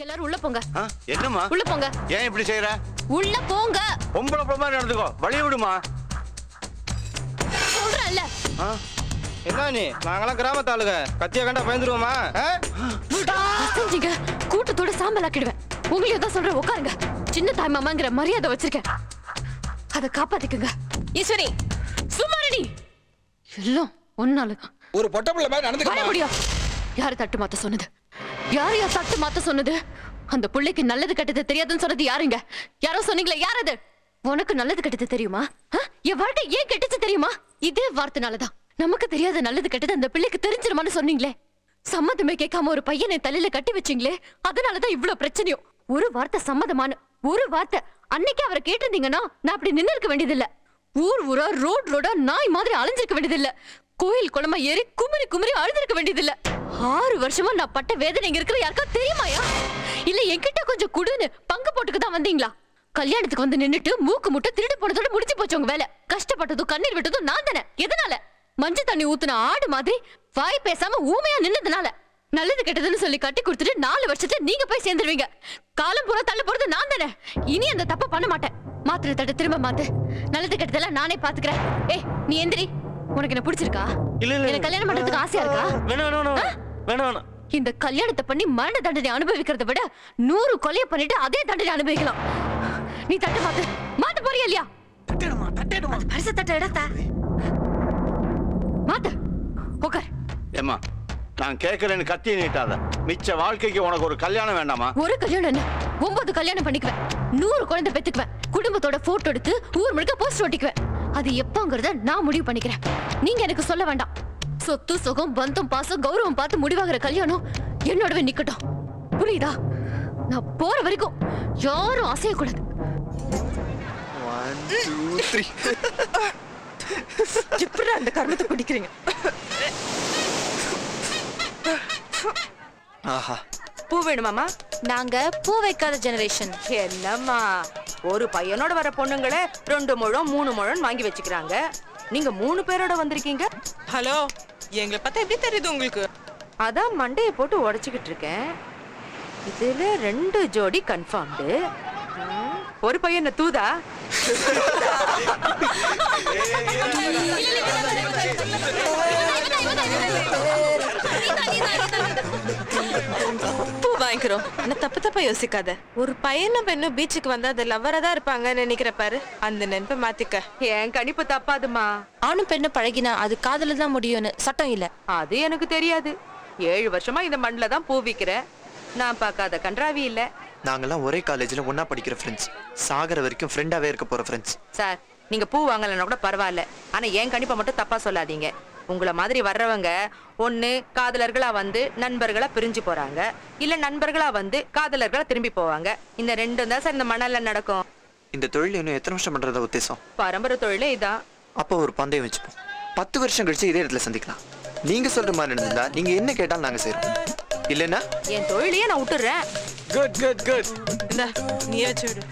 எல்லாரும் உள்ள போங்க. என்னம்மா உள்ள போங்க? ஏன் இப்படி செய்யற? உள்ள போங்க. ரொம்ப பிரமா நடந்துக்கோ, வழி விடுமா சொல்றல்ல. என்ன நீ, நாங்களாம் கிராமத்து ஆளுங்க, கத்திய கண்டா பயந்துருவோமா? கூட்டத்தோட சாம்பல் ஆக்கிடுவேன். உங்களையும் தான் சொல்றேன், உட்காருங்க. சின்ன தாய்மாமாங்கிற மரியாதை வச்சிருக்கேன், அதை காப்பாத்திக்குங்க. ஈஸ்வரி சும்மாரணி எல்லாம் ஒன்னால ஒரு பொட்டப்புள்ள மாதிரி நடந்துக்க முடியும். யாரு தட்டு மாத்த சொன்னது? யார் யார் தட்டு மாத்த சொன்னது? அந்த பிள்ளைக்கு நல்லது கெட்டது தெரியாதுன்னு சொன்னது யாருங்க? யாரோ சொன்னீங்களே, யார் அது? உனக்கு நல்லது கெட்டது தெரியுமா? என் வாழ்க்கை ஏன் கெட்டுச்சு தெரியுமா? இதே வார்த்தைனாலதான். நமக்கு தெரியாத நல்லது கெட்டது அந்த பிள்ளைக்கு தெரிஞ்சிருமான்னு சொன்னீங்களே, சம்மதமே கேட்காம ஒரு பையனை தலையில கட்டி வச்சீங்களே, அதனாலதான் இவ்வளவு பிரச்சனையும். ஒரு வார்த்தை சம்மதமான ஒரு வார்த்தை அன்னைக்கு அவரை கேட்டிருந்தீங்கன்னா நான் அப்படி நின்று இருக்க வேண்டியதில்லை. ஊர் ஊரா ரோட் ரோடா நாய் மாதிரி அலைஞ்சிருக்க வேண்டியதில்லை. கோயில் குளமா ஏறி குமரி குமரி அழுதுருக்க வேண்டியதில்லை. 6 வருஷமா நான் பட்ட வேதனை இங்க இருக்கிற யாருக்கா தெரியுமாயா? இல்ல என்கிட்ட கொஞ்சம் குடுன்னு பங்கு போட்டுக்குதான் வந்தீங்களா? கல்யாணத்துக்கு வந்து நின்னுட்டு மூக்கு முட்டை திருடி போனதோட முடிச்சு போச்சு உங்க வேலை. கஷ்டப்பட்டதும் கண்ணீர் விட்டதும் நான் தானே. எதனால? மஞ்சள் தண்ணி ஊத்துன ஆடு மாதிரி வாய் பேசாம ஊமையா நின்னதுனால. நல்லது கெட்டதுன்னு சொல்லி கட்டி கொடுத்துட்டு 4 வருஷத்துல நீங்க போய் சேர்ந்துருவீங்க. காலம் பூரா தள்ள போறது நான் தானே. இனி அந்த தப்ப பண்ண மாட்டேன். மாத்திரை தட்ட திரும்ப மாத்து, நல்லது கெட்டதெல்லாம் நானே பாத்துக்கிறேன். ஏய் நீ எந்திரி. உனக்கு என்ன பிடிச்சிருக்கா? எனக்கு கல்யாணம் பண்றதுக்கு ஆசையா இருக்கா? இந்த கல்யாணத்தை பண்ணி மரண தண்டனை அனுபவிக்கிறத விட 100 கொலையை பண்ணிட்டு அதே தண்டனை அனுபவிக்கலாம். நீ தட்ட மாத்து. மாத்த போறியா இல்லையா? பரிசு தட்ட இடத்த மாத்து. உக்கார். ஏமா நான் கேட்கறேன்னு கத்தி நீட்டாத. மிச்ச வாழ்க்கைக்கு உனக்கு ஒரு கல்யாணம் வேண்டாமா? ஒரு கல்யாணம் என்ன? 9 கல்யாணம் பண்ணிக்குவேன். 100 குழந்தை பெத்துக்குவேன். குடும்பத்தோட போட்டோ எடுத்து ஊர் முழுக்க போஸ்ட் ஒட்டிக்குவேன். அது எப்பங்கிறத நான் முடிவு பண்ணிக்கிறேன். நீங்க எனக்கு சொல்ல வேண்டாம். சொத்து சுகம் பந்தம் பாசம் கௌரவம் பார்த்து முடிவாகிற கல்யாணம் என்னோடவே நிக்கட்டும். புரியுதா? நான் போற வரைக்கும் யாரும் அசையக்கூடாது. 1 2 3 எப்படி அந்த கர்மத்தை பிடிக்கிறீங்க? பூ வேணுமாமா? நாங்க பூ வைக்காத ஜெனரேஷன். என்னம்மா, ஒரு பையனோட வர பொண்ணுங்களை 2 முழம் 3 முழம் வாங்கி வச்சுக்கிறாங்க. நீங்க 3 பேரோட வந்திருக்கீங்க. ஹலோ, எங்களை பார்த்தா எப்படி தெரியுது உங்களுக்கு? அதான் மண்டையை போட்டு உடைச்சுக்கிட்டு இருக்கேன். இதுல 2 ஜோடி கன்ஃபார்ம்டு. ஒரு பையனை தூதா? பூ வாங்கிக்கிறோம். என்ன தப்பு தப்பா யோசிக்காத. ஒரு பையனும் பெண்ணும் பீச்சுக்கு வந்தா அது லவ்வரா தான் இருப்பாங்க நினைக்கிற பாரு. அந்த நினைப்பை மாத்திக்க. என் கணிப்பு தப்பாதுமா. ஆணும் பெண்ணும் பழகினா அது காதல தான் முடியும்னு சட்டம் இல்ல. அது எனக்கு தெரியாது. 7 வருஷமா இந்த மண்ணில தான் பூ விக்கிற. நான் பார்க்காத கன்றாவி இல்ல. நாங்கெல்லாம் ஒரே காலேஜ்ல ஒன்னா படிக்கிற ஃப்ரெண்ட்ஸ். சாகர வரைக்கும் ஃப்ரெண்டாவே இருக்க போற ஃப்ரெண்ட்ஸ். சார் நீங்க பூ வாங்கலன்னா கூட பரவாயில்ல, ஆனா என் கணிப்பை மட்டும் தப்பா சொல்லாதீங்க. உங்களை மாதிரி வர்றவங்க 1 காதலர்களா வந்து நண்பர்களா பிரிஞ்சு போறாங்க, இல்ல நண்பர்களா வந்து காதலர்களா திரும்பி போவாங்க. இந்த 2 தான் சார் இந்த மணல்ல நடக்கும். இந்த தொழில் இன்னும் எத்தனை வருஷம் பண்றதா உத்தேசம்? பரம்பரை தொழிலே இதான். அப்போ ஒரு பந்தயம் வச்சுப்போம். 10 வருஷம் கழிச்சு இதே இடத்துல சந்திக்கலாம். நீங்க சொல்ற மாதிரி நடந்தா நீங்க என்ன கேட்டாலும் நாங்க செய்றோம். இல்லன்னா என் தொழிலையே நான் விட்டுறேன். Good, good, good. இந்த நீயே வச்சுடு.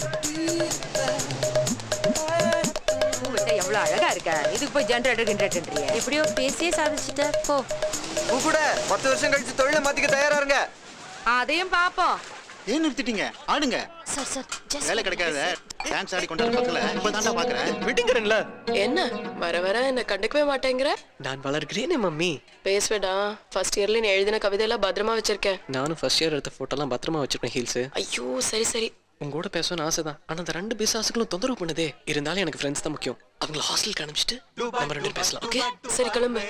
உங்கள்கிட்ட எவ்வளோ அழகா இருக்க. இதுக்கு போய் ஜென்ரேட்டர் எப்படியோ பேசியே சாதிச்சுட்ட. போ கூட 10 வருஷம் கழிச்சு தொழிலை மாத்திக்க தயாரா இருங்க. அதையும் பாப்போம். ஏன் நிறுத்திட்டீங்க? ஆடுங்க. சார் சார் வேலை கிடைக்காது. டான்ஸ் ஆடி கொண்டாட பக்கத்துல இப்ப தாண்டா பாக்குறேன். விடுங்கறேன்ல. என்ன வர வர என்ன கண்டுக்கவே மாட்டேங்கற? நான் வளர்க்கிறேனே மம்மி. பேசுவேடா. ஃபர்ஸ்ட் இயர்ல நீ எழுதின கவிதை எல்லாம் பத்திரமா வச்சிருக்கேன். நானும் ஃபர்ஸ்ட் இயர் எடுத்த போட்டோ எல்லாம் பத்திரமா வச்சிருக்கேன். ஹீல்ஸ். ஐயோ சரி சரி. உங்களோட பேசணும்னு ஆசைதான், ஆனா அந்த 2 பிசாசுகளும் தொந்தரவு பண்ணுதே. இருந்தாலும் எனக்கு ஃப்ரெண்ட்ஸ் தான் முக்கியம். அவங்கள ஹாஸ்டலுக்கு அனுப்பிச்சிட்டு நம்ம 2 பேரும் பேசலாம். ஓகே சரி கிளம்பு.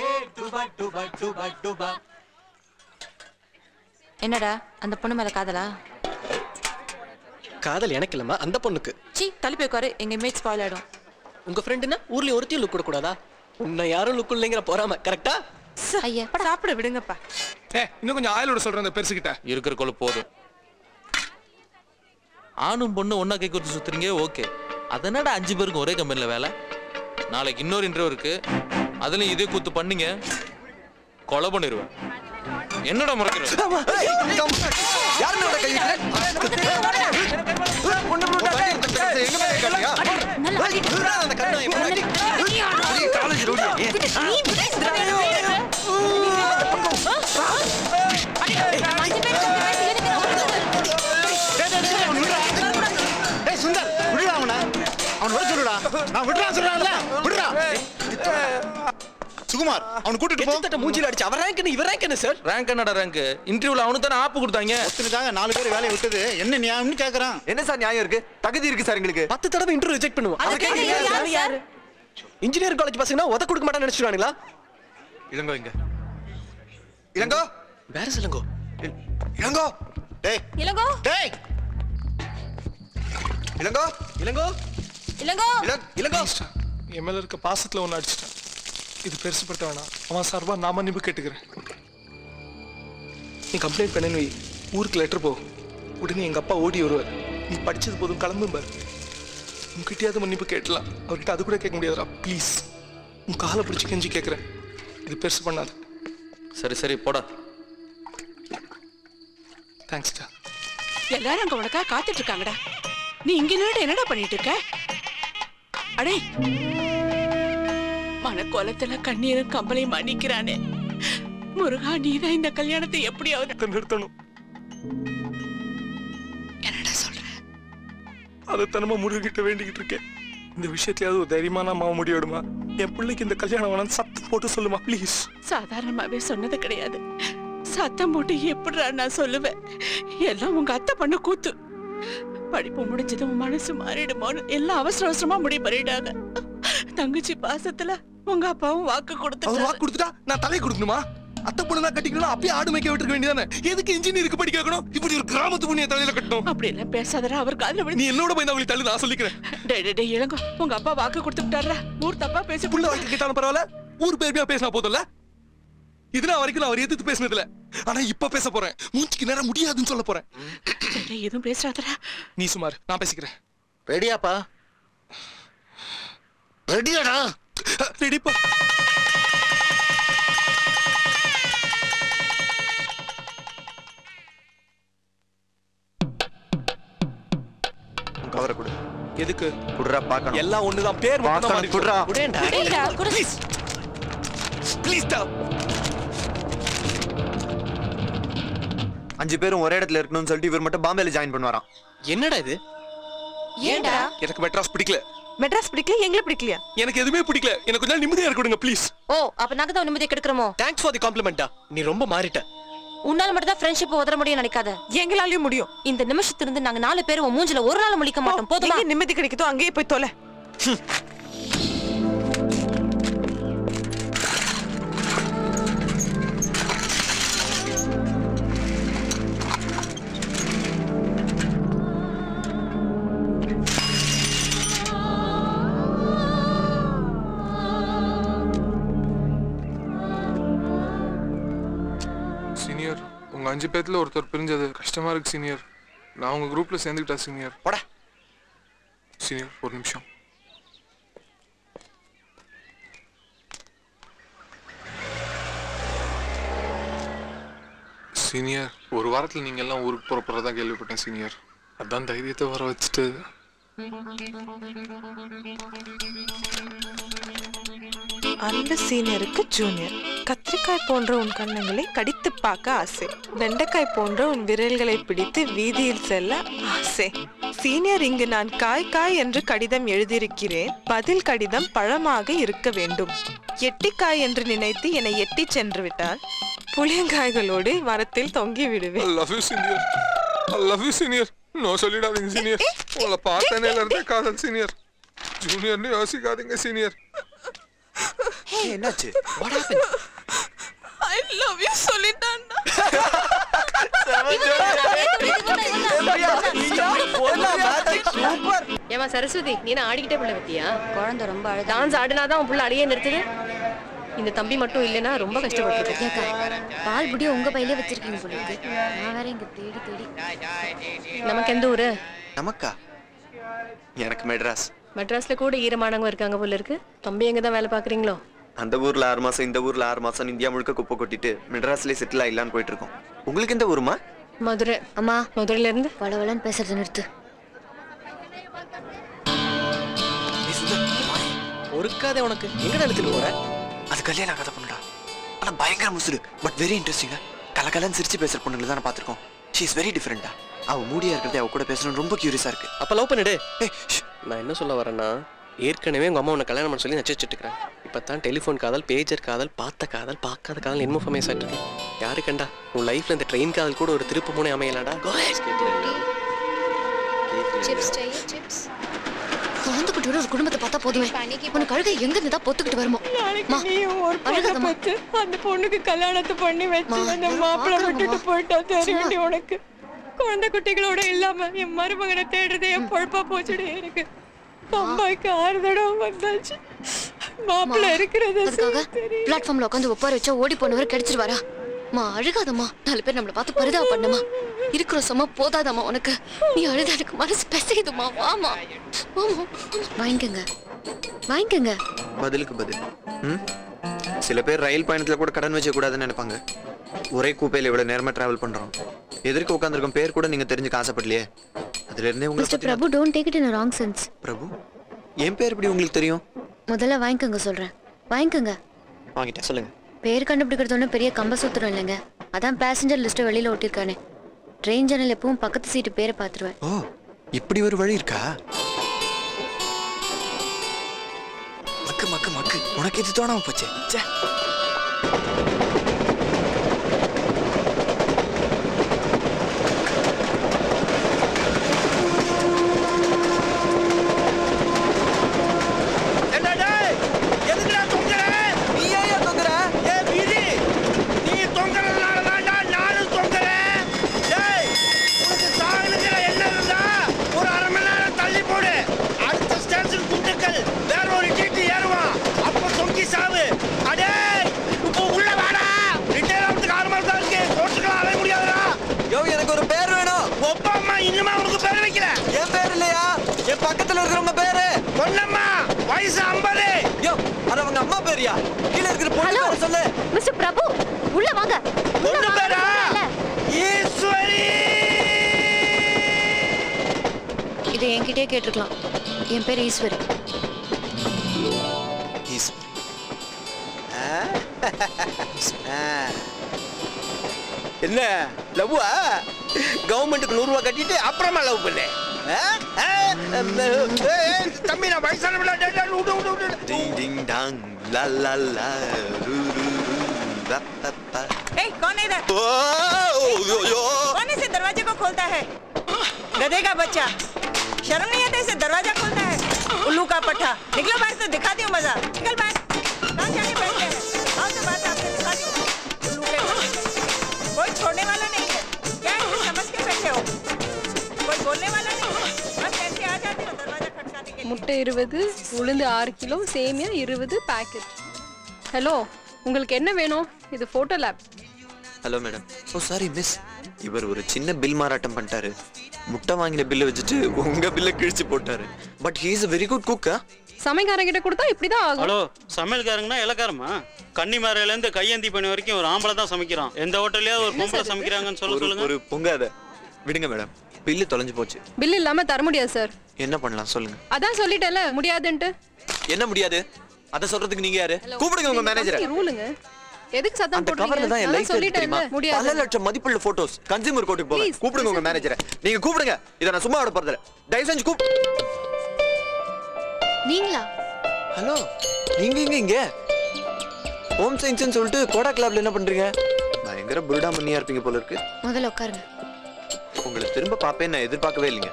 என்னடா அந்த பொண்ணு மேல காதலா? காதல் எனக்கு இல்லமா, அந்த பொண்ணுக்கு. சீ தள்ளி போய் காரு, எங்க இமேஜ் ஸ்பாயில் ஆயிடும். உங்க ஃப்ரெண்ட்னா ஊர்ல ஒருத்தியும் லுக் கொடுக்கூடாதா? உன்னை யாரும் லுக் இல்லைங்கிற போறாம கரெக்டா? ஐயா சாப்பிட விடுங்கப்பா. இன்னும் கொஞ்சம் ஆயிலோட சொல்றேன். அந்த பெருசுகிட்ட இருக்கிற கொள்ள போதும். ஆணும் பொண்ணு ஒன்னா கை கொடுத்து சுத்துறீங்க. ஓகே, அதனால 5 பேருக்கும் ஒரே கம்பெனில வேலை. நாளைக்கு இன்னொரு இன்டர்வியூ இருக்கு, அதுலயும் இதே கூத்து பண்ணீங்க கொலை பண்ணிடுவேன். என்னடா முறைக்கிறேன்? சுகுமார் அவனை கூட்டிட்டு போ. கிட்டத்தட்ட மூஞ்சில அடிச்சு அவ ரேங்க் என்ன இவ ரேங்க் என்ன சார்? ரேங்க் என்னடா ரேங்க்? இன்டர்வியூல அவனுக்கு தான ஆப்பு கொடுத்தாங்க. ஒத்துட்டாங்க நாலு பேர் வேலைய விட்டது. என்ன நியாயம்னு கேக்குறான். என்ன சார் நியாயம் இருக்கு? தகுதி இருக்கு சார் உங்களுக்கு. 10 தடவை இன்டர்வியூ ரிஜெக்ட் பண்ணுவோம். அது கேக்குறீங்க யார்? இன்ஜினியரிங் காலேஜ் பசங்கனா உத கொடுக்க மாட்டான்னு நினைச்சுறானுங்களா? இளங்கோ இங்க. இளங்கோ வேற சொல்லுங்க. இளங்கோ டேய். இளங்கோ டேய். இளங்கோ இளங்கோ இளங்கோ இளங்கோ எம்எல் இருக்க பாசத்துல ஒன்னு அடிச்சிட்டான். இது பெருசு பட்ட வேணாம். அவன் சார்பா நான் மன்னிப்பு கேட்டுக்கிறேன். நீ கம்ப்ளைண்ட் பண்ணி ஊருக்கு லெட்டர் போ. உடனே எங்க அப்பா ஓடி வருவார். நீ படிச்சது போதும் கிளம்பும்பாரு. உங்ககிட்டயாவது மன்னிப்பு கேட்டலாம். அவர்கிட்ட அது கூட கேட்க முடியாதுரா. ப்ளீஸ் உன் காலை பிடிச்சி கெஞ்சி கேட்குறேன். இது பெருசு பண்ணாது. சரி சரி போடா. தேங்க்ஸ்டா. எல்லாரும் அங்கே உனக்கா காத்துட்டு இருக்காங்கடா. நீ இங்க நின்னுட்டு என்னடா பண்ணிட்டு இருக்க? அடே மன கோலத்துல கண்ணீரும் கம்பளையும் அடிக்கிறானே முருகா, நீதான் இந்த கல்யாணத்தை எப்படியாவது நிறுத்தணும். என்னடா சொல்ற? அதை தனமா முருகிட்ட வேண்டிக்கிட்டு இருக்கேன். இந்த விஷயத்தையாவது ஒரு தைரியமா நான் மாவ முடியுமா? என் பிள்ளைக்கு இந்த கல்யாணம் வேணாம் சத்தம் போட்டு சொல்லுமா பிளீஸ். சாதாரணமாவே சொன்னது கிடையாது. சத்தம் போட்டு எப்படிடா நான் சொல்லுவேன்? எல்லாம் உங்க அத்தை பண்ண கூத்து. படிப்பு முடிஞ்சதும் மனசு மாறிடுமோன்னு எல்லாம் அவசர அவசரமா முடிவு பண்ணிட்டாங்க. தங்கச்சி பாசத்துல உங்க அப்பாவும் வாக்கு கொடுத்து வாக்கு கொடுத்துட்டா நான் தலை கொடுக்கணுமா? அத்தை பொண்ணு தான் கட்டிக்கணும். அப்பயே ஆடு மேய்க்க விட்டுருக்க வேண்டியதானே. எதுக்கு இன்ஜினியருக்கு படிக்க வைக்கணும்? இப்படி ஒரு கிராமத்து பொண்ணு தலையில கட்டணும். அப்படி எல்லாம் பேசாதடா. அவருக்கு அதுல விட நீ என்னோட போய் அவங்களுக்கு தள்ளி நான் சொல்லிக்கிறேன். டே டே டே இளங்கோ உங்க அப்பா வாக்கு கொடுத்துட்டாரா? ஊர் தப்பா பேசி புள்ள வாக்கு கேட்டாலும் பரவாயில்ல, ஊர் பேருமையா பேசினா போதும்ல. இதுனா வரைக்கும் நான் அவர் எதிர்த்து பேசினதுல, ஆனா இப்ப பேச போறேன். மூஞ்சிக்கு நேரா முடியாதுன்னு சொல்ல போறேன். எதுவும் பேசுறாதரா நீ சுமார். நான் பேசிக்கிறேன். ரெடியாப்பா? ரெடியாடா? ரெடிப்பா. கவர கொடு. எதுக்கு குடுறா? பார்க்கணும். எல்லாம் ஒண்ணுதான். பேர் மட்டும் மாறி குடுறா. குடேண்டா. குடேண்டா. Please please stop. 5 பேரும் ஒரே இடத்துல இருக்கணும்னு சொல்லிட்டு இவர் மட்டும் பாம்பேல ஜாயின் பண்ணுவாராம். என்னடா இது? ஏண்டா? எனக்கு மெட்ராஸ் பிடிக்கல. மெட்ராஸ் பிடிக்கல? எங்க பிடிக்கலையா? எனக்கு எதுமே பிடிக்கல. எனக்கு கொஞ்சம் நிம்மதியா இருக்க கொடுங்க ப்ளீஸ். ஓ அப்ப நாங்க தான் நிம்மதியை கெடுக்குறோமோ? Thanks for the காம்ப்ளிமென்ட்டா. நீ ரொம்ப மாறிட்ட. உன்னால மட்டும் தான் ஃப்ரெண்ட்ஷிப் உதற முடியும் நினைக்காத. எங்களாலயும் முடியும். இந்த நிமிஷத்துல இருந்து நாங்க 4 பேரும் உன் மூஞ்சில ஒரு நாள் முழிக்க மாட்டோம். போதுமா? எங்க நிம்மதி கிடைக்குதோ அங்கேயே போய் தொலை. அஞ்சு பேத்துல ஒருத்தர் பிரிஞ்சது கஷ்டமா இருக்கு சீனியர். நான் உங்க குரூப்ல சேர்ந்துக்கிட்டா சீனியர். போடா சீனியர். ஒரு நிமிஷம். சீனியர் ஒரு வாரத்துல நீங்க எல்லாம் ஊருக்கு போறப்பறதான் கேள்விப்பட்டேன் சீனியர். அதான் தைரியத்தை வர வச்சுட்டு. அந்த சீனியருக்கு ஜூனியர். கத்திரிக்காய் போன்ற உன் கண்ணங்களை கடித்து பார்க்க ஆசை. வெண்டைக்காய் போன்ற உன் விரல்களை பிடித்து வீதியில் செல்ல ஆசை. சீனியர் இங்கு நான் காய் காய் என்று கடிதம் எழுதியிருக்கிறேன். பதில் கடிதம் பழமாக இருக்க வேண்டும். எட்டிக்காய் என்று நினைத்து என்னை எட்டி சென்று விட்டால் புளியங்காய்களோடு மரத்தில் தொங்கி விடுவேன். என்னாச்சு? What happen? I love you சொல்லிட்டான்டா. ஏமா சரஸ்வதி நீ நான் ஆடிக்கிட்டே புள்ள வெத்தியா? குழந்தை ரொம்ப அழ டான்ஸ் ஆடுனாதான் புள்ள அழியே நிறுத்துது. இந்த தம்பி மட்டும் இல்லைன்னா ரொம்ப கஷ்டப்பட்டுருக்கா. பால் புடிய உங்க பையிலே வச்சிருக்கீங்க சொல்லுங்க. நான் வேற இங்க தேடி தேடி. நமக்கு எந்த ஊரு? நமக்கா? எனக்கு மெட்ராஸ். மெட்ராஸ்ல கூட ஈரமானவங்க இருக்காங்க போல இருக்கு. தம்பி எங்க தான் வேலை பாக்குறீங்களோ? அந்த ஊர்ல 6 மாசம் இந்த ஊர்ல 6 மாசம் இந்தியா முழுக்க குப்பை கொட்டிட்டு மெட்ராஸ்ல செட்டில் ஆயிடலான்னு போயிட்டு இருக்கோம். உங்களுக்கு எந்த ஊருமா? மதுரை. அம்மா மதுரையில இருந்து வளவளன்னு பேசுறது நிறுத்து. ஒருக்காதே உனக்கு எங்கடா எடுத்துட்டு போற? அது கல்யாணம் கதை பண்ணுடா. ஆனா பயங்கர முசுறு பட் வெரி இன்ட்ரெஸ்டிங்கா. கலகலன்னு சிரிச்சு பேசுற பொண்ணுங்களை தானே பார்த்துருக்கோம். ஷீ இஸ் வெரி டிஃப்ரெண்டா. அவ மூடியா இருக்கிறதே அவ கூட பேசணும். ரொம்ப கியூரியஸா இருக்கு. அப்ப லவ் பண்ணிடு. நான் என்ன சொல்ல வரேன்னா ஏற்கனவே உங்க அம்மா உன்னை கல்யாணம் பண்ண சொல்லி நச்சிட்டு இருக்கிறேன். இப்போ தான் டெலிஃபோன் காதல், பேஜர் காதல், பார்த்த காதல், பார்க்காத காதல் என்னமோ ஃபேமஸ் ஆகிட்டு யாரு கண்டா. உன் லைஃப்ல இந்த ட்ரெயின் காதல் கூட ஒரு திருப்பு மூணே அமையலாடா. குழந்தை குட்டியோட ஒரு குடும்பத்தை பார்த்தா போதுமே உனக்கு அழுகை எங்கிருந்து தான் பொத்துக்கிட்டு வருமோ. அந்த பொண்ணுக்கு கல்யாணத்தை பண்ணி வச்சு அந்த மாப்பிள்ளை விட்டுட்டு போயிட்டா தெரியும் உனக்கு. குழந்தை குட்டிகளோட இல்லாம என் மருமகனை தேடுறது என் பொழப்பா போச்சுடே இருக்கு. அம்மாக்கு 6 தடவை வந்தாச்சு. மாப்பிள்ள இருக்கிறது பிளாட்ஃபார்ம்ல உட்காந்து ஒப்பார வச்சா ஓடி போனவர் கிடைச்சிருவாரா? மா அழுகாதம்மா, 4 பேர் நம்மளை பார்த்து பரிதாப பண்ணமா இருக்கிறோம். சும்மா போதாதம்மா உனக்கு, நீ அழுத எனக்கு மனசு பெசையுதுமா. வாமா வாமா வாங்கிக்கங்க வாங்கிக்கங்க. பதிலுக்கு பதில் சில பேர் ரயில் பயணத்துல கூட கடன் வச்ச கூடாதுன்னு நினைப்பாங்க. ஒரே கூப்பையில இவ்வளவு நேரமா டிராவல் பண்றோம், எதிர்க்க உட்காந்துருக்கோம் பேர் கூட நீங்க தெரிஞ்சுக்க ஆசைப்படலையே. அதுல இருந்தே உங்களுக்கு Prabhu don't take it in wrong sense. Prabhu என் பேர் எப்படி உங்களுக்கு தெரியும்? முதல்ல வாங்கிக்கங்க சொல்றேன், வாங்கிக்கங்க. வாங்கிட்டேன் சொல்லுங்க. பேர் கண்டுபிடிக்கிறது ஒன்றும் பெரிய கம்பசூத்திரம் இல்லைங்க. அதான் பேசஞ்சர் லிஸ்ட்டை வெளியில் ஓட்டியிருக்கானே, ட்ரெயின் ஜன்னல் எப்பவும் பக்கத்து சீட்டு பேரை பார்த்துருவேன். ஓ இப்படி ஒரு வழி இருக்கா? மக்கு மக்கு மக்கு உனக்கு இது தோணாம போச்சு. என் பேர் ஈஸ்வரி. என்ன லவ்வா? கவர்மெண்ட்டுக்கு 100 ரூபாய் கட்டிட்டு அப்புறமா லவ் பண்ணு. தம்பி நான் வயசான பச்சா शर्म नहीं आता इसे दरवाजा खोलता है उल्लू का पट्टा। निकलो बाहर तो दिखा दियो मजा। निकल बाहर कहाँ जाने बैठे हैं? आओ तो बात आपसे दिखा दियो उल्लू के कोई छोड़ने वाला नहीं है। क्या समझ के बैठे हो? कोई बोलने वाला नहीं है, बस ऐसे आ जाते हो दरवाजा खटकाने के लिए। मुट्टे 20 உளுந்து 6 கிலோ சேமியா 20 பேக்கெட். हेलो உங்களுக்கு என்ன வேணும்? இது photo lab. Hello madam. Oh sorry miss, இவர் ஒரு சின்ன பில் மாராட்டம் பண்ணிட்டாரு. முட்டை வாங்கின பில்ல வச்சுட்டு உங்க பில்ல கிழிச்சு போட்டாரு. But he is a very good cook. சமையல்காரங்கிட்ட கொடுத்தா இப்படி தான் ஆகும். ஹலோ சமையல்காரங்கனா இலக்காரமா? கன்னிமாரையில இருந்து கையேந்தி பண்ணி வரைக்கும் ஒரு ஆம்பள தான் சமைக்கிறான். எந்த ஹோட்டல்ல ஒரு பொம்பள சமைக்கறாங்கன்னு சொல்லுங்க. ஒரு பொங்காத விடுங்க மேடம், பில்லு தொலைஞ்சு போச்சு. பில் இல்லாம தர முடியாது சார். என்ன பண்ணலாம் சொல்லுங்க. அதான் சொல்லிட்டேல முடியாதுன்னு. என்ன முடியாது அத சொல்றதுக்கு நீங்க யாரு? கூப்பிடுங்க உங்க மேனேஜரை. ரூலுங்க எதுக்கு சத்தம் போடுறீங்க? நான் சொல்லிட்டேன் முடியாது. பல லட்சம் மதிப்புள்ள போட்டோஸ் கன்சூமர் கோர்ட்டுக்கு போங்க. கூப்பிடுங்க உங்க மேனேஜரை. நீங்க கூப்பிடுங்க, இத நான் சும்மா ஓட போறது இல்ல. டைசன் கூப். நீங்களா? ஹலோ நீங்க இங்க ஹோம் சயின்ஸ்னு சொல்லிட்டு கோடா கிளப்ல என்ன பண்றீங்க? பயங்கர புருடா மண்ணியா இருப்பீங்க போல இருக்கு. முதல்ல உட்காருங்க. உங்களை திரும்ப பாப்பேன்னு நான் எதிர்பார்க்கவே இல்லைங்க.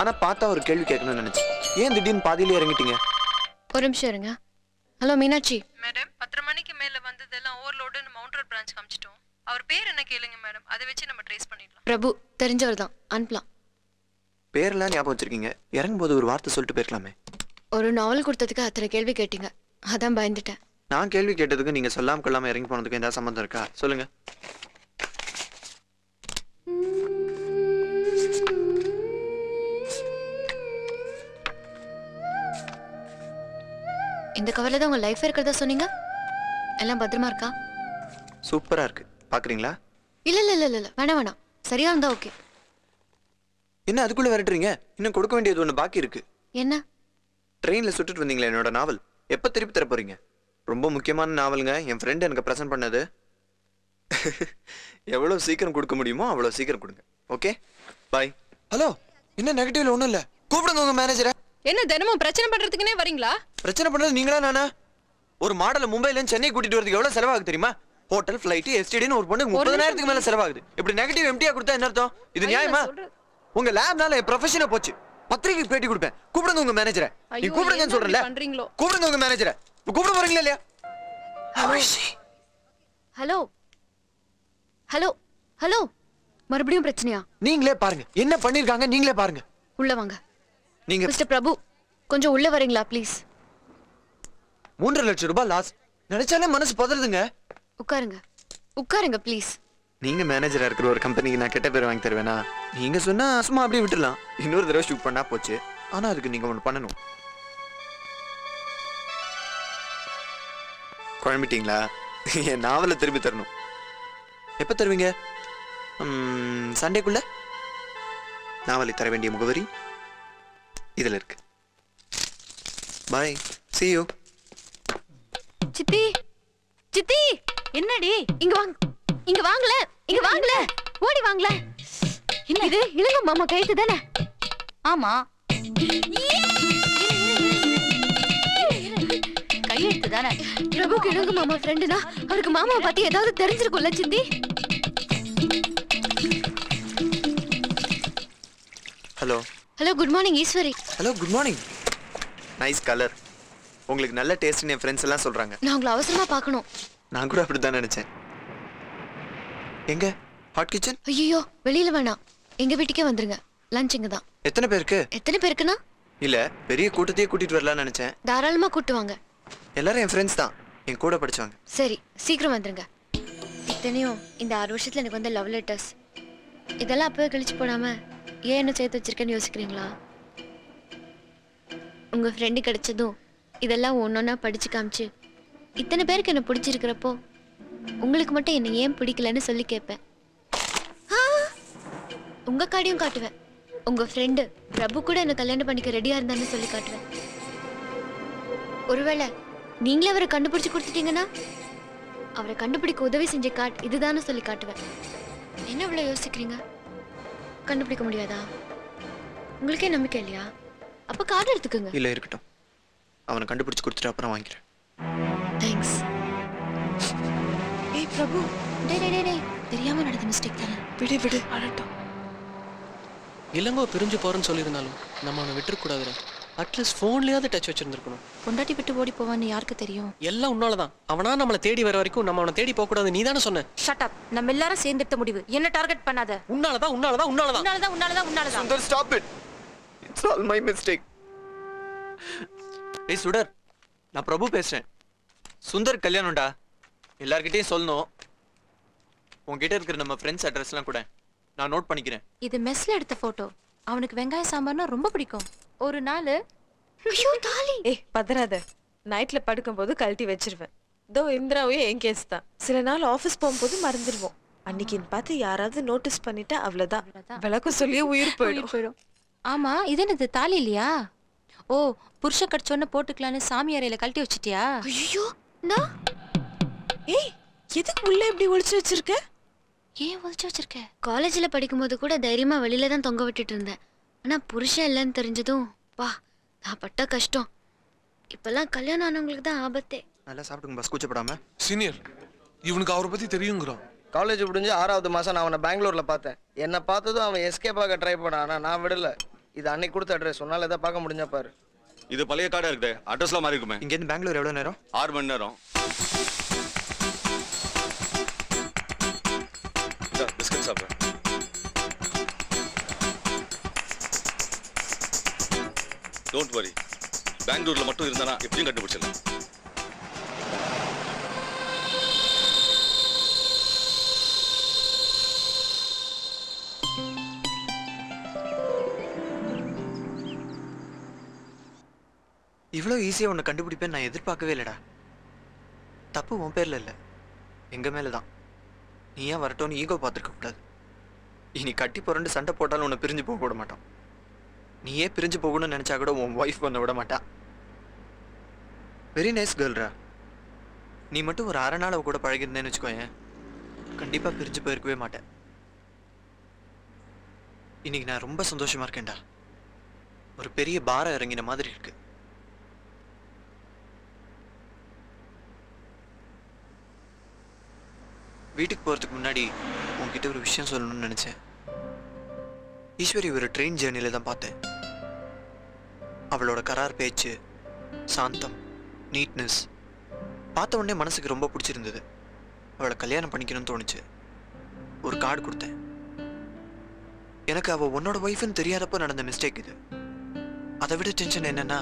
ஆனா பார்த்தா ஒரு கேள்வி கேட்கணும்னு நினைச்சேன். ஏன் திடீர்னு பாதியில இறங்கிட்டீங்க? ஒரு நிமிஷம் இருங்க. ஹலோ மீனாட்சி மேடம், 10 மணிக்கு மேல வந்ததெல்லாம் ஓவர்லோடுன்னு மவுண்டர் பிரான்ச் காமிச்சிட்டோம். அவர் பேர் என்ன கேளுங்க மேடம், அதை வச்சு நம்ம ட்ரேஸ் பண்ணிடலாம். பிரபு தெரிஞ்சவர் தான், அனுப்பலாம். பேர்லாம் ஞாபகம் வச்சிருக்கீங்க, இறங்கும்போது ஒரு வார்த்தை சொல்லிட்டு போயிருக்கலாமே. ஒரு நாவல் கொடுத்ததுக்கு அத்தனை கேள்வி கேட்டீங்க, அதான் பயந்துட்டேன். நான் கேள்வி கேட்டதுக்கு நீங்க சொல்லாம கொள்ளாம இறங்கி போனதுக்கு ஏதாவது சம்பந்தம் இருக்கா சொல்லுங்க. இந்த கவர்ல தான் உங்க லைஃப் இருக்கறதா சொன்னீங்க. எல்லாம் பத்திரமா இருக்கா? சூப்பரா இருக்கு. பாக்குறீங்களா? இல்ல இல்ல இல்ல இல்ல வேணாம் வேணாம், சரியா இருந்தா ஓகே. என்ன அதுக்குள்ள விரட்டுறீங்க? இன்னும் கொடுக்க வேண்டியது ஒண்ணு பாக்கி இருக்கு. என்ன? ட்ரெயின்ல சுட்டுட்டு வந்தீங்களே என்னோட நாவல், எப்ப திருப்பி தர போறீங்க? ரொம்ப முக்கியமான நாவலுங்க, என் ஃப்ரெண்ட் எனக்கு பிரசன்ட் பண்ணது. எவ்வளவு சீக்கிரம் கொடுக்க முடியுமோ அவ்வளவு சீக்கிரம் கொடுங்க. Okay bye. ஹலோ என்ன நெகட்டிவ்ல ஒண்ணும் இல்ல, கூப்பிடுங்க உங்க மேனேஜரை. என்ன தினமும் பிரச்சனை பண்றதுக்குனே வரீங்களா? பிரச்சனை பண்றது நீங்களா நானா? ஒரு மாடலை மும்பைலேருந்து சென்னை கூட்டிட்டு வரதுக்கு எவ்வளவு செலவாகுது தெரியுமா? ஹோட்டல், ஃப்ளைட், எஸ்டிடின்னு ஒரு பொண்ணுக்கு 30,000க்கு மேல செலவாகுது. இப்படி நெகட்டிவ் எம்டியா கொடுத்தா என்ன அர்த்தம்? இது நியாயமா? உங்க லேப்னால என் ப்ரொஃபஷனே போச்சு. பத்திரிகை பேட்டி கொடுப்பேன். கூப்பிடுங்க உங்க மேனேஜரை. நீ கூப்பிடுங்கன்னு சொல்றல? கூப்பிடுங்க உங்க மேனேஜரை. கூப்பிட போறீங்களா இல்லையா? ஹலோ ஹலோ ஹலோ, மறுபடியும் பிரச்சனையா? நீங்களே பாருங்க என்ன பண்ணிருக்காங்க, நீங்களே பாருங்க. உள்ள வாங்க. நீங்க மிஸ்டர் பிரபு கொஞ்சம் உள்ள வரீங்களா ப்ளீஸ்? 3,00,000 ரூபாய் லாஸ். நினைச்சாலே மனசு பதறுதுங்க. உட்காருங்க உட்காருங்க ப்ளீஸ். நீங்க மேனேஜரா இருக்கிற ஒரு கம்பெனிக்கு நான் கெட்ட பேர் வாங்கி தருவேனா? நீங்க சொன்னா சும்மா அப்படியே விட்டுடலாம். இன்னொரு தடவை ஷூட் பண்ணா போச்சு. ஆனா அதுக்கு நீங்க ஒன்று பண்ணணும். குழம்பிட்டீங்களா? என் நாவலை திரும்பி தரணும். எப்போ தருவீங்க? சண்டேக்குள்ள. நாவலை தர வேண்டிய முகவரி இதில் இருக்கு. பாய், see you. சித்தி சித்தி, என்னடி இங்க வாங்க, இங்க வாங்கல, இங்க வாங்கல, ஓடி வாங்கல. என்ன இது இளங்க மாமா கைது தானே? ஆமா, கைது தானே. பிரபுக்கு இளங்க மாமா ஃப்ரெண்டுனா அவருக்கு மாமாவை பத்தி ஏதாவது தெரிஞ்சிருக்கும்ல சிந்தி? Hello hello, good morning Eswari. Hello good morning. Nice colour. உங்களுக்கு நல்ல டேஸ்ட்னு என் ஃப்ரெண்ட்ஸ் எல்லாம் சொல்றாங்க. நான் உங்களை அவசரமா பார்க்கணும். நான் கூட அப்படிதான் நினைச்சேன். எங்க ஹாட் கிச்சன்? ஐயோ வெளியில வேணாம், எங்க வீட்டுக்கே வந்துருங்க. லஞ்ச் இங்க தான். எத்தனை பேருக்கு? எத்தனை பேருக்குனா இல்ல, பெரிய கூட்டத்தையே கூட்டிட்டு வரலாம்னு நினைச்சேன். தாராளமா கூட்டுவாங்க. எல்லாரும் என் ஃப்ரெண்ட்ஸ் தான், என் கூட படிச்சவங்க. சரி சீக்கிரம் வந்துருங்க. இத்தனையும் இந்த 6 வருஷத்துல எனக்கு வந்த லவ் லெட்டர்ஸ் இதெல்லாம் அப்பவே கழிச்சு போடாம ஏன் என்ன சேர்த்து வச்சிருக்கேன்னு யோசிக்கிறீங்களா? உங்க ஃப்ரெண்டு கிடைச்சதும் இதெல்லாம் ஒன்னொன்னா படிச்சு காமிச்சு இத்தனை பேருக்கு என்ன பிடிச்சிருக்கிறப்போ உங்களுக்கு மட்டும் என்ன ஏன் பிடிக்கலன்னு சொல்லி கேட்பேன். உங்க காடியும் காட்டுவேன். உங்க ஃப்ரெண்டு பிரபு கூட என்ன கல்யாணம் பண்ணிக்க ரெடியா இருந்தான்னு சொல்லி காட்டுவேன். ஒருவேளை நீங்களே அவரை கண்டுபிடிச்சு கொடுத்துட்டீங்கன்னா அவரை கண்டுபிடிக்க உதவி செஞ்ச காட் இதுதான்னு சொல்லி காட்டுவேன். என்ன இவ்வளோ யோசிக்கிறீங்க? கண்டுபிடிக்க முடியாதா? உங்களுக்கே நம்பிக்கை இல்லையா? அப்ப கார்டு எடுத்துக்கோங்க. இல்ல இருக்கட்டும், அவனை கண்டுபிடிச்சு கொடுத்துட்டு அப்புறம் வாங்கிறேன். தேங்க்ஸ். ஏய் பிரபு, டேய் டேய் டேய், தெரியாம நடந்த மிஸ்டேக் தான. விடு விடு, அழட்டும். இளங்கோ பிரிஞ்சு போறேன்னு சொல்லிருந்தாலும் நம்ம அவனை விட்டுற கூடாதுடா. அட்லீஸ்ட் ஃபோன்லயாவது டச் வச்சிருந்திருக்கணும். பொண்டாட்டி விட்டு ஓடி போவான்னு யாருக்கு தெரியும்? எல்லாம் உன்னால தான். அவனா நம்மளை தேடி வர வரைக்கும் நம்ம அவனை தேடி போக கூடாது. நீ தானே சொன்ன. Shut up. நம்ம எல்லாரும் சேர்ந்து எடுத்த முடிவு. என்ன டார்கெட் பண்ணாத. உன்னால தான் உன்னால தான் உன்னால தான் உன்னால தான் உன்னால தான் உன்னால தான். Sundar stop it. It's all my mistake. ஏய் சுடர், நான் பிரபு பேசுறேன். சுந்தர் கல்யாணம்டா, எல்லார்கிட்டயும் சொல்லணும். உங்ககிட்ட இருக்கிற நம்ம ஃப்ரெண்ட்ஸ் அட்ரஸ்லாம் கூட நான் நோட் பண்ணிக்கிறேன். இது மெஸ்ல எடுத்த போட்டோ. அவனுக்கு வெங்காய சாம்பார்னா ரொம்ப பிடிக்கும். ஒரு நாள் ஐயோ தாலி. ஏய் பதறாத, நைட்ல படுக்கும்போது கழட்டி வச்சிருவேன். தோ இந்திராவே என் கேஸ் தான். சில நாள் ஆஃபீஸ் போகும்போது மறந்துடுவோம். அன்னைக்குன்னு பார்த்து யாராவது நோட்டீஸ் பண்ணிட்டா அவ்வளோதான், விளக்கம் சொல்லியே உயிர் போயிடும். ஆமா இது என்னது, தாலி இல்லையா? ஓ, புருஷ கடிச்சோன்னு போட்டுக்கலான்னு சாமி அறையில கழட்டி வச்சிட்டியா? ஐயோ நான். ஏய் எதுக்கு உள்ள இப்படி ஒளிச்சு வச்சிருக்க? ஏன் ஒளிச்சு வச்சிருக்க? காலேஜில் படிக்கும்போது கூட தைரியமா வெளியில தான் தொங்க விட்டுட்டு இருந்தேன். ஆனா புருஷன் இல்லைன்னு தெரிஞ்சதும் வா நான் பட்ட கஷ்டம். இப்பெல்லாம் கல்யாணம் ஆனவங்களுக்கு தான் ஆபத்தே. நல்லா சாப்பிடுங்க பஸ் கூச்சப்படாம. சீனியர் இவனுக்கு அவரை பத்தி தெரியுங்கிறான். காலேஜ் முடிஞ்சு 6ஆவது மாசம் நான் அவனை பெங்களூர்ல பார்த்தேன். என்ன பார்த்ததும் அவன் எஸ்கேப் ஆக ட்ரை பண்ணான். ஆனா நான் விடல. இது அன்னைக்கு கொடுத்த அட்ரஸ். உன்னால ஏதாவது பார்க்க முடிஞ்சா பாரு. இது பழைய கார்டா இருக்குதே, அட்ரஸ்லாம் மாறி இருக்குமே. இங்க இருந்து பெங்களூர் எவ்வளவு நேரம்? 6 மணி நேரம். இந்த பிஸ்கட் சாப்பிடு. டோன்ட் வரி, பெங்களூர்ல மட்டும் இருந்தானா எப்படியும் கண்டுபிடிச்சிடலாம். இவ்வளோ ஈஸியாக உன்னை கண்டுபிடிப்பேன்னு நான் எதிர்பார்க்கவே இல்லைடா. தப்பு உன் பேரில் இல்லை, எங்கள் மேலே தான். நீ ஏன் வரட்டோன்னு ஈகோ பார்த்துருக்க கூடாது. இனி கட்டி புரண்டு சண்டை போட்டாலும் உன்னை பிரிஞ்சு போக விட மாட்டான். நீ ஏன் பிரிஞ்சு போகணும்னு நினச்சா கூட உன் ஒய்ஃப் பண்ண விட மாட்டான். வெரி நைஸ் கேர்ள்ரா. நீ மட்டும் ஒரு 6 நாள் அவ கூட பழகிருந்தேன்னு வச்சுக்கோயேன், கண்டிப்பாக பிரிஞ்சு போயிருக்கவே மாட்டேன். இன்னைக்கு நான் ரொம்ப சந்தோஷமாக இருக்கேன்டா. ஒரு பெரிய பாரம் இறங்கின மாதிரி இருக்குது. வீட்டுக்கு போகிறதுக்கு முன்னாடி உங்ககிட்ட ஒரு விஷயம் சொல்லணும்னு நினச்சேன். ஈஸ்வரி ஒரு ட்ரெயின் ஜேர்னியில் தான் பார்த்தேன். அவளோட கரார் பேச்சு, சாந்தம், நீட்னஸ் பார்த்த உடனே மனசுக்கு ரொம்ப பிடிச்சிருந்தது. அவளை கல்யாணம் பண்ணிக்கணும்னு தோணுச்சு. ஒரு கார்டு கொடுத்தேன். எனக்கு அவள் உன்னோட ஒய்ஃப்னு தெரியாதப்போ நடந்த மிஸ்டேக் இது. அதை விட டென்ஷன் என்னென்னா,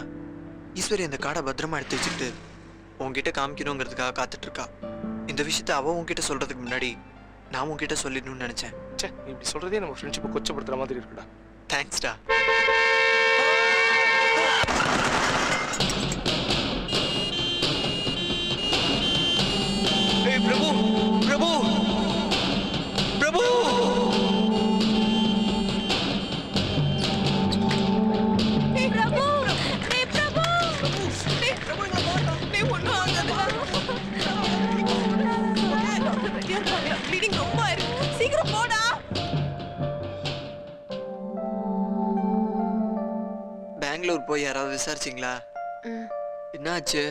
ஈஸ்வரி அந்த கார்டை பத்திரமா எடுத்து வச்சுக்கிட்டு உங்ககிட்ட காமிக்கணுங்கிறதுக்காக காத்துட்ருக்கா. இந்த விஷயத்த அவள் உங்ககிட்ட சொல்கிறதுக்கு முன்னாடி நான் உங்ககிட்ட சொல்லிடணும்னு நினச்சேன். சே, இப்படி சொல்கிறதே நம்ம ஃப்ரெண்ட்ஷிப்பை கொச்சப்படுத்துகிற மாதிரி இருக்குடா. தேங்க்ஸ்டா. பிரபு பிரபு பிரபு பெங்களூர் போய் யாராவது விசாரிச்சிங்களா? என்னாச்சு?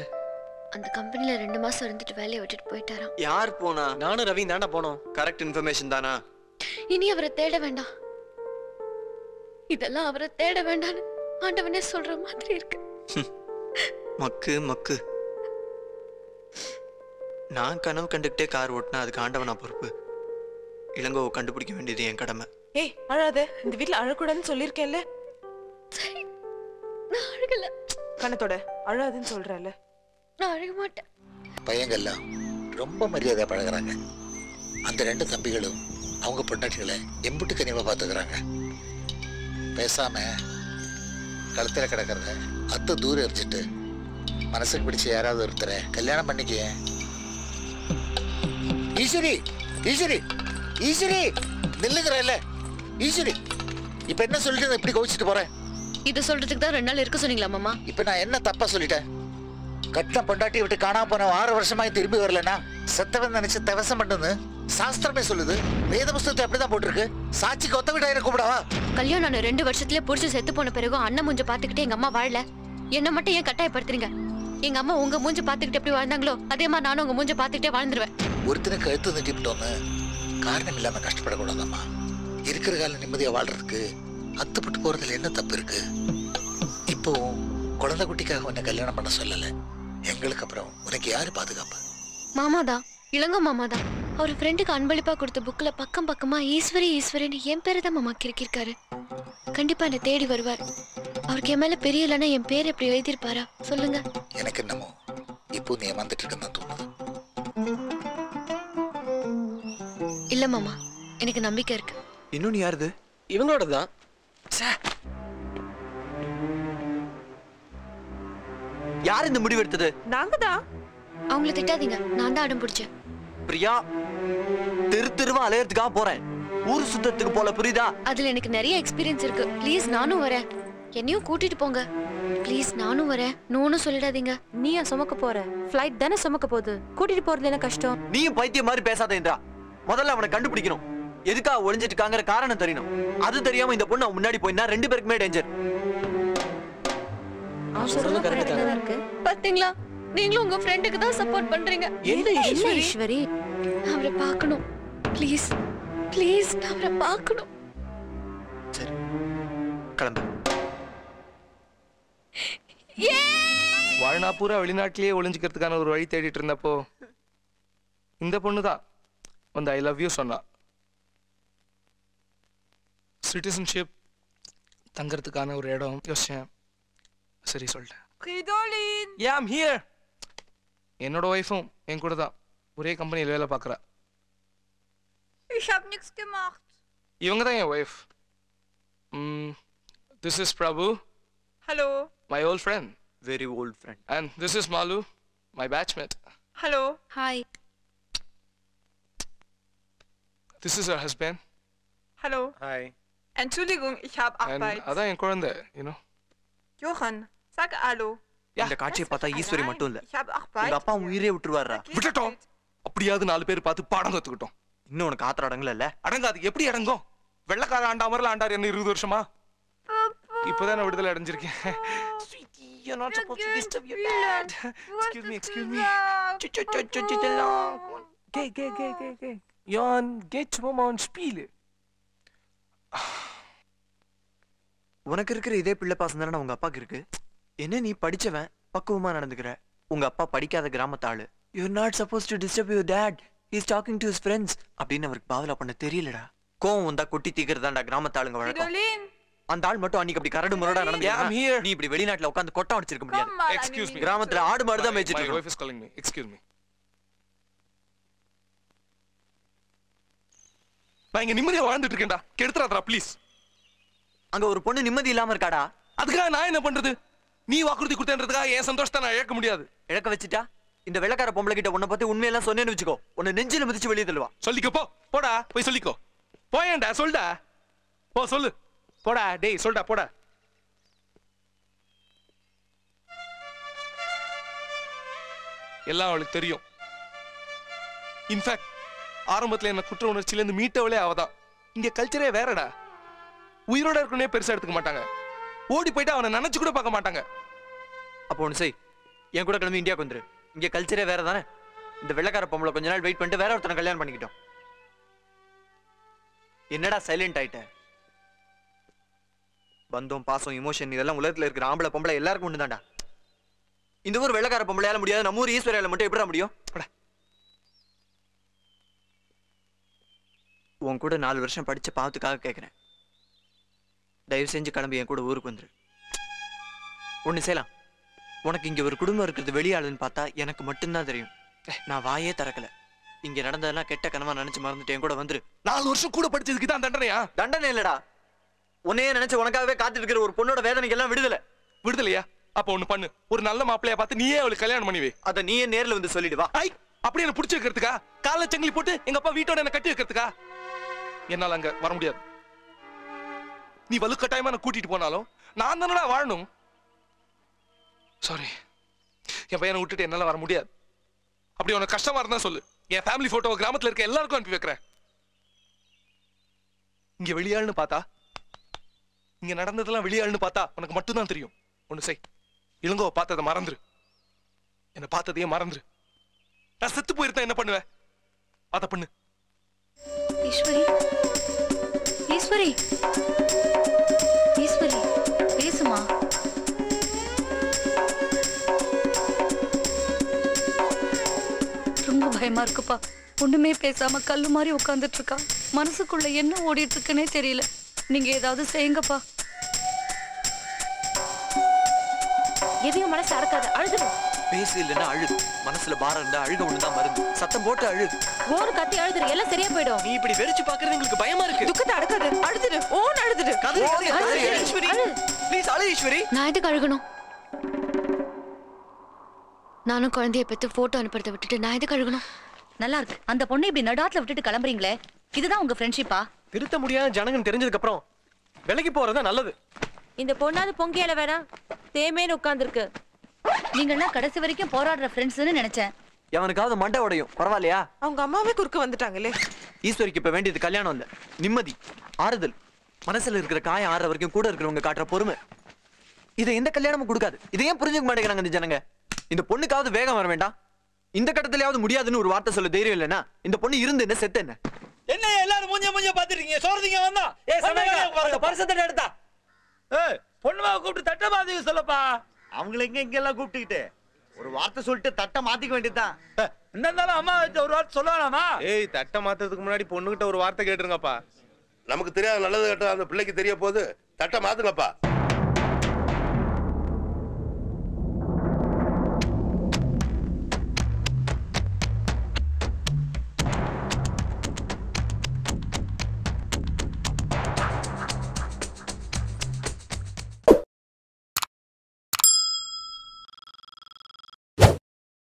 அந்த கம்பெனில 2 மாசம் இருந்துட்டு வேலையை விட்டுட்டு போயிட்டாராம். யார் போனா? நானும் ரவி தானா போனோம். கரெக்ட் இன்ஃபர்மேஷன் தானா? இனி அவரை தேட வேண்டாம், இதெல்லாம் அவரை தேட வேண்டாம்னு ஆண்டவனே சொல்ற மாதிரி இருக்கு. மக்கு மக்கு நான் கனவு கண்டுகிட்டே கார் ஓட்டினா அதுக்கு ஆண்டவனா பொறுப்பு. இளங்கோவை கண்டுபிடிக்க வேண்டியது என் கடமை. ஏய் அழாத, இந்த வீட்டுல அழக்கூடாதுன்னு சொல்லியிருக்கேன்ல. நான் அழகல. கண்ணத்தோட அழாதுன்னு சொல்றல. நான் அழக மாட்டேன். பையங்கள்லாம் ரொம்ப மரியாதை பழகுறாங்க. அந்த 2 தம்பிகளும் அவங்க பொண்டாட்டிகளை எம்பிட்டு கனிவா பார்த்துக்கிறாங்க. பேசாம கழுத்தில் கிடக்கிறத அத்தை தூரம் எரிஞ்சிட்டு மனசுக்கு பிடிச்ச யாராவது ஒருத்தர கல்யாணம் பண்ணிக்க. ஈஸ்வரி ஈஸ்வரி ஈஸ்வரி நில்லுங்கிறல்ல. ஈஸ்வரி இப்போ என்ன சொல்லிட்டு இப்படி கவிச்சிட்டு போறேன்? இதை சொல்றதுக்கு தான் 2 நாள் இருக்க சொன்னீங்களா மாமா? இப்போ நான் என்ன தப்பா சொல்லிட்டேன்? கட்ட பொண்டாட்டி விட்டு காணா போன 6 வருஷமாய் திரும்பி வரலன்னா செத்தவன் நினைச்சு தவசம் பண்ணுன்னு சாஸ்திரமே சொல்லுது. வேத புஸ்தகத்தை அப்படிதான் போட்டிருக்கு. சாட்சி கொத்த விடாயிர கூப்பிடவா? கல்யாணம் நான் 2 வருஷத்துலயே புடிச்சு செத்து போன பிறகு அண்ணன் மூஞ்ச பாத்துக்கிட்டே எங்க அம்மா வாழல. என்ன மட்டும் ஏன் கட்டாயப்படுத்துறீங்க? எங்க அம்மா உங்க மூஞ்ச பாத்துக்கிட்டு எப்படி வாழ்ந்தாங்களோ அதே மாதிரி நானும் உங்க மூஞ்ச பாத்துக்கிட்டே வாழ்ந்துருவேன். ஒருத்தனை கழுத்து நிட்டிட்டோன்னு காரணம் இல்லாம கஷ்டப்படக்கூடாதம்மா. இருக்கிற காலம் நிம்மதியா வாழ்றதுக்கு அத்துப்பட்டு போறதுல என்ன தப்பு இருக்கு? இப்போ குழந்தை குட்டிக்காக உன்னை கல்யாணம் பண்ண சொல்லல. எங்களுக்கு அப்புறம் உனக்கு யாரு பாதுகாப்பு? மாமாதான், இளங்கோ மாமாதான். அவர் ஃப்ரெண்டுக்கு அன்பளிப்பா கொடுத்த புக்ல பக்கம் பக்கமா ஈஸ்வரி ஈஸ்வரின்னு என் பேரை தான் மாமா கிறுக்கிருக்காரு. கண்டிப்பா என்னை தேடி வருவார். அவருக்கு என் மேல பெரிய இல்லைன்னா என் பேர் எப்படி எழுதியிருப்பாரா சொல்லுங்க. எனக்கு என்னமோ இப்போ நீ ஏமாந்துட்டு இருக்கன்னு தோணுது. இல்ல மாமா, எனக்கு நம்பிக்கை இருக்கு. இன்னொன்னு யாருது? இவங்களோடதான். யார் இந்த முடிவு எடுத்தது? நாங்க தான். அவங்கள திட்டாதீங்க, நான் தான் அடம் பிடிச்சேன். பிரியா, திருவா அலையறதுக்காக போறேன், ஊர் சுத்தத்துக்கு போல, புரியுதா? அதுல எனக்கு நிறைய எக்ஸ்பீரியன்ஸ் இருக்கு. ப்ளீஸ் நானும் வரேன், என்னையும் கூட்டிட்டு போங்க. ப்ளீஸ் நானும் வரேன். நோனும் சொல்லிடாதீங்க. நீயா சுமக்க போற? ஃபிளைட் தானே சுமக்க போகுது, கூட்டிட்டு போறது என்ன கஷ்டம்? நீயும் பைத்திய மாதிரி பேசாதேன்றா. முதல்ல அவனை கண்டுபிடிக்கணும், எதுக்காக ஒளிஞ்சிட்டு இருக்காங்கிற காரணம் தெரியணும். அது தெரியாம இந்த பொண்ணு அவன் முன்னாடி போயினா 2 பேருக்குமே டேஞ்சர். பாத்தீங்களா, நீங்களும் உங்க ஃப்ரெண்டுக்கு தான் சப்போர்ட் பண்றீங்க. என்ன ஈஸ்வரி, அவரை பார்க்கணும். ப்ளீஸ் ப்ளீஸ் அவரை பார்க்கணும். சரி கிளம்பு. வாழ்நாள் பூரா வெளிநாட்டிலேயே ஒளிஞ்சுக்கிறதுக்கான ஒரு வழி தேடிட்டு இருந்தப்போ இந்த பொண்ணு தான் வந்து ஐ லவ் யூ சொன்னா. சிட்டிசன்ஷிப், தங்கறதுக்கான ஒரு இடம் யோசிச்சேன். சரி சொல்லிட்டேன். கிரிடோலின், யா ஐம் ஹியர். என்னோட வைஃபும் என் கூட தான் ஒரே கம்பெனியில் வேலை பார்க்குறா. Ich hab nichts gemacht. இவங்க தான் என் wife. This is Prabhu. Hello. My old friend. Very old friend. And this is Malu, my batchmate. Hello. Hi. This is her husband. Hello. Hi. Entschuldigung, ich hab Arbeit. And அதான் என் குழந்தை, you know. Johan. சக ஆளு. இந்த காட்சியை பார்த்தா ஈஸ்வரி மட்டும் இல்ல, உங்க அப்பா உயிரே விட்டுருவாரா? விட்டுட்டோம். அப்படியாவது 4 பேர் பார்த்து பாடம் கத்துக்கிட்டோம். இன்னும் உனக்கு ஆத்திர அடங்கல இல்ல? அடங்காது. எப்படி அடங்கும்? வெள்ளக்கார ஆண்டாமர்ல ஆண்டார் என்ன 20 வருஷமா? இப்பதான் விடுதலை அடைஞ்சிருக்கேன். You're not supposed to disturb your dad. Excuse me, excuse me. Gay, gay, gay, gay, gay. Jan, get mama on spiele. உனக்கு இருக்கிற இதே பிள்ளை பாசம் தானே உங்க அப்பாக்கு இருக்கு. என்ன நீ படிச்சவன் பக்குவமா நடந்துக்கிற. உங்க அப்பா படிக்காத கிராமத்தாளு. You're not supposed to disturb your dad. He's talking to his friends. அப்படின்னு அவருக்கு பாவலா பண்ண தெரியலடா. கோவம் வந்தா கொட்டி தீக்கிறதாண்டா கிராமத்தாளுங்க வழக்கம். அந்த ஆள் மட்டும் அன்னைக்கு அப்படி கரடு முரடா நடந்துக்கிற. நீ இப்படி வெளிநாட்டுல உட்காந்து கொட்டை அடிச்சிருக்க முடியாது. Excuse me. கிராமத்துல ஆடு மாடு தான் மேய்ச்சிட்டு இருக்கு. My wife is calling me. Excuse me. நான் இங்க நிம்மதியா வாழ்ந்துட்டு இருக்கேன்டா. கெடுத்துறாதடா ப்ளீஸ். அங்க ஒரு பொண்ணு நிம்மதி இல்லாம இருக்காடா. அதுக்காக நான் என்ன பண்றது? நீ வாக்குறுதி கொடுத்தேன்றதுக்காக என் சந்தோஷத்தை நான் இழக்க முடியாது. இழக்க வச்சிட்டா இந்த வெள்ளக்கார பொம்பளை கிட்ட உன்னை பத்தி உண்மையெல்லாம் சொன்னேன்னு வச்சுக்கோ. உன்னை நெஞ்சில மிதிச்சு வெளியே தள்ளுவா. சொல்லிக்கோ போ. போடா போய் சொல்லிக்கோ. போயேன்டா சொல்டா. போ சொல்லு. போடா டேய் சொல்டா போடா. எல்லாம் அவளுக்கு தெரியும். இன்ஃபேக்ட் ஆரம்பத்துல என்ன குற்ற உணர்ச்சியில இருந்து மீட்டவளே அவதான். இங்க கல்ச்சரே வேறடா. உயிரோட இருக்கே பெருசா எடுத்துக்க மாட்டாங்க. ஓடி போயிட்டு அவனை நினைச்சு கூட பார்க்க மாட்டாங்க. அப்போ ஒன்று செய், என் கூட கிளம்பி இந்தியாவுக்கு வந்துரு. இங்க கல்ச்சரே வேற தானே. இந்த வெள்ளக்கார பொம்பளை கொஞ்ச நாள் வெயிட் பண்ணிட்டு வேற ஒருத்தனை கல்யாணம் பண்ணிக்கிட்டோம். என்னடா சைலண்ட் ஆயிட்ட? பந்தம், பாசம், இமோஷன் இதெல்லாம் உலகத்துல இருக்கிற ஆம்பளை பொம்பளை எல்லாருக்கும் ஒன்று தான்டா. இந்த ஊர் வெள்ளக்கார பொம்பளையால முடியாது, நம்ம ஊர் ஈஸ்வரியால மட்டும் எப்படிடா முடியும்? உன் கூட 4 வருஷம் படிச்ச பாவத்துக்காக கேட்குறேன். தயவு செஞ்சு கிளம்பி என் கூட ஊருக்கு வந்துரு. ஒன்று செய்யலாம், உனக்கு இங்கே ஒரு குடும்பம் இருக்கிறது வெளியாளுன்னு பார்த்தா எனக்கு மட்டும்தான் தெரியும். நான் வாயே திறக்கல. இங்கே நடந்ததெல்லாம் கெட்ட கனவா நினச்சி மறந்துட்டு என் கூட வந்துரு. 4 வருஷம் கூட படிச்சதுக்கு தான் தண்டனையா? தண்டனை இல்லடா. உன்னையே நினச்சி உனக்காகவே காத்துட்டு இருக்கிற ஒரு பொண்ணோட வேதனைக்கெல்லாம் விடுதலை. விடுதலையா? அப்போ ஒன்று பண்ணு, ஒரு நல்ல மாப்பிள்ளையா பார்த்து நீயே அவளுக்கு கல்யாணம் பண்ணிவே. அதை நீயே நேரில் வந்து சொல்லிடுவா. அப்படி என்ன பிடிச்சி வைக்கிறதுக்கா? காலை சங்கிலி போட்டு எங்கள் அப்பா வீட்டோட என்ன கட்டி வைக்கிறதுக்கா? என்னால் அங்க வர முடியாது. நீ வலுக்கட்டாயமா நான் கூட்டிட்டு போனாலும் நான் தானடா வாழணும். சாரி, என் பையனை விட்டுட்டு என்னால் வர முடியாது. அப்படி உனக்கு கஷ்டமா இருந்தா சொல்லு, என் ஃபேமிலி போட்டோ கிராமத்துல இருக்க எல்லாருக்கும் அனுப்பி வைக்கிறேன். இங்க வெளியாள்னு பார்த்தா, இங்க நடந்ததெல்லாம் வெளியாள்னு பார்த்தா உனக்கு மட்டும்தான் தெரியும். ஒண்ணு செய், இளங்கோவை பார்த்ததை மறந்துரு. என்னை பார்த்ததையே மறந்துரு. நான் செத்து போயிருந்தேன் என்ன பண்ணுவேன்? அத பண்ணு. ஈஸ்வரி, ஈஸ்வரி, ஈஸ்வரி, பேசுமா? ரொம்ப பயமா இருக்குப்பா. ஒண்ணுமே பேசாம கல்லு மாதிரி உட்கார்ந்துட்டு இருக்கா. மனசுக்குள்ள என்ன ஓடிட்டு இருக்குன்னே தெரியல. நீங்க ஏதாவது செய்யுங்கப்பா. எதையும் மனசு அடக்காத, அழுது பேசு. இல்லைன்னா அழுது. மனசுல பாரம் இருந்தா அழுக ஒண்ணுதான் மருந்து. சத்தம் போட்டு அழுது, ஓடு கத்தி அழுது, எல்லாம் சரியா போயிடும். நீ இப்படி வெறிச்சு பாக்குறது எங்களுக்கு பயமா இருக்கு. துக்கத்தை அடக்காது, அழுது, ஓன் அழுது. ப்ளீஸ் அழு ஈஸ்வரி. நான் எதுக்கு அழுகணும்? நானும் குழந்தைய பெற்று போட்டோ அனுப்புறத விட்டுட்டு நான் எதுக்கு அழுகணும்? நல்லா இருக்கு. அந்த பொண்ணை இப்படி நடாத்துல விட்டுட்டு கிளம்புறீங்களே, இதுதான் உங்க ஃப்ரெண்ட்ஷிப்பா? திருத்த முடியாத ஜனங்கன்னு தெரிஞ்சதுக்கு அப்புறம் விலகி போறதா நல்லது. இந்த பொண்ணாவது பொங்கையில வேணா தேமேன்னு உட்கார்ந்துருக்கு. நீங்கன்னா கடைசி வரைக்கும் போராடுற ஃப்ரெண்ட்ஸ்னு நினைச்சேன். எவனுக்காவது மண்டை உடையும் பரவாயில்லையா? அவங்க அம்மாவே குறுக்க வந்துட்டாங்களே. ஈஸ்வரிக்கு இப்ப வேண்டியது கல்யாணம் இல்ல, நிம்மதி, ஆறுதல். மனசுல இருக்கிற காயம் ஆறுற வரைக்கும் கூட இருக்கிறவங்க காட்டுற பொறுமை. இதை எந்த கல்யாணமும் கொடுக்காது. இதையே புரிஞ்சுக்க மாட்டேங்கிறாங்க இந்த ஜனங்க. இந்த பொண்ணுக்காவது வேகம் வர வேண்டாம். இந்த கட்டத்திலேயாவது முடியாதுன்னு ஒரு வார்த்தை சொல்ல தைரியம் இல்லைன்னா இந்த பொண்ணு இருந்து என்ன செத்து என்ன? என்ன எல்லாரும் மூஞ்ச மூஞ்ச பாத்துருக்கீங்க? சோர்தீங்க வந்தா பரிசத்தை எடுத்தா பொண்ணுவா கூப்பிட்டு தட்ட பாதிக்க சொல்லப்பா. அவங்களை எங்க இங்கெல்லாம் கூப்பிட்டுக்கிட்டு ஒரு வார்த்தை சொல்லிட்டு தட்டை மாத்திக்க வேண்டியதுதான். என்ன இருந்தாலும் அம்மா ஒரு வார்த்தை சொல்லலாமா? ஏய், தட்டை மாத்துறதுக்கு முன்னாடி பொண்ணுகிட்ட ஒரு வார்த்தை கேட்டுருங்கப்பா. நமக்கு தெரியாது நல்லது கேட்டா அந்த பிள்ளைக்கு தெரிய போது. தட்டை மாத்துங்கப்பா.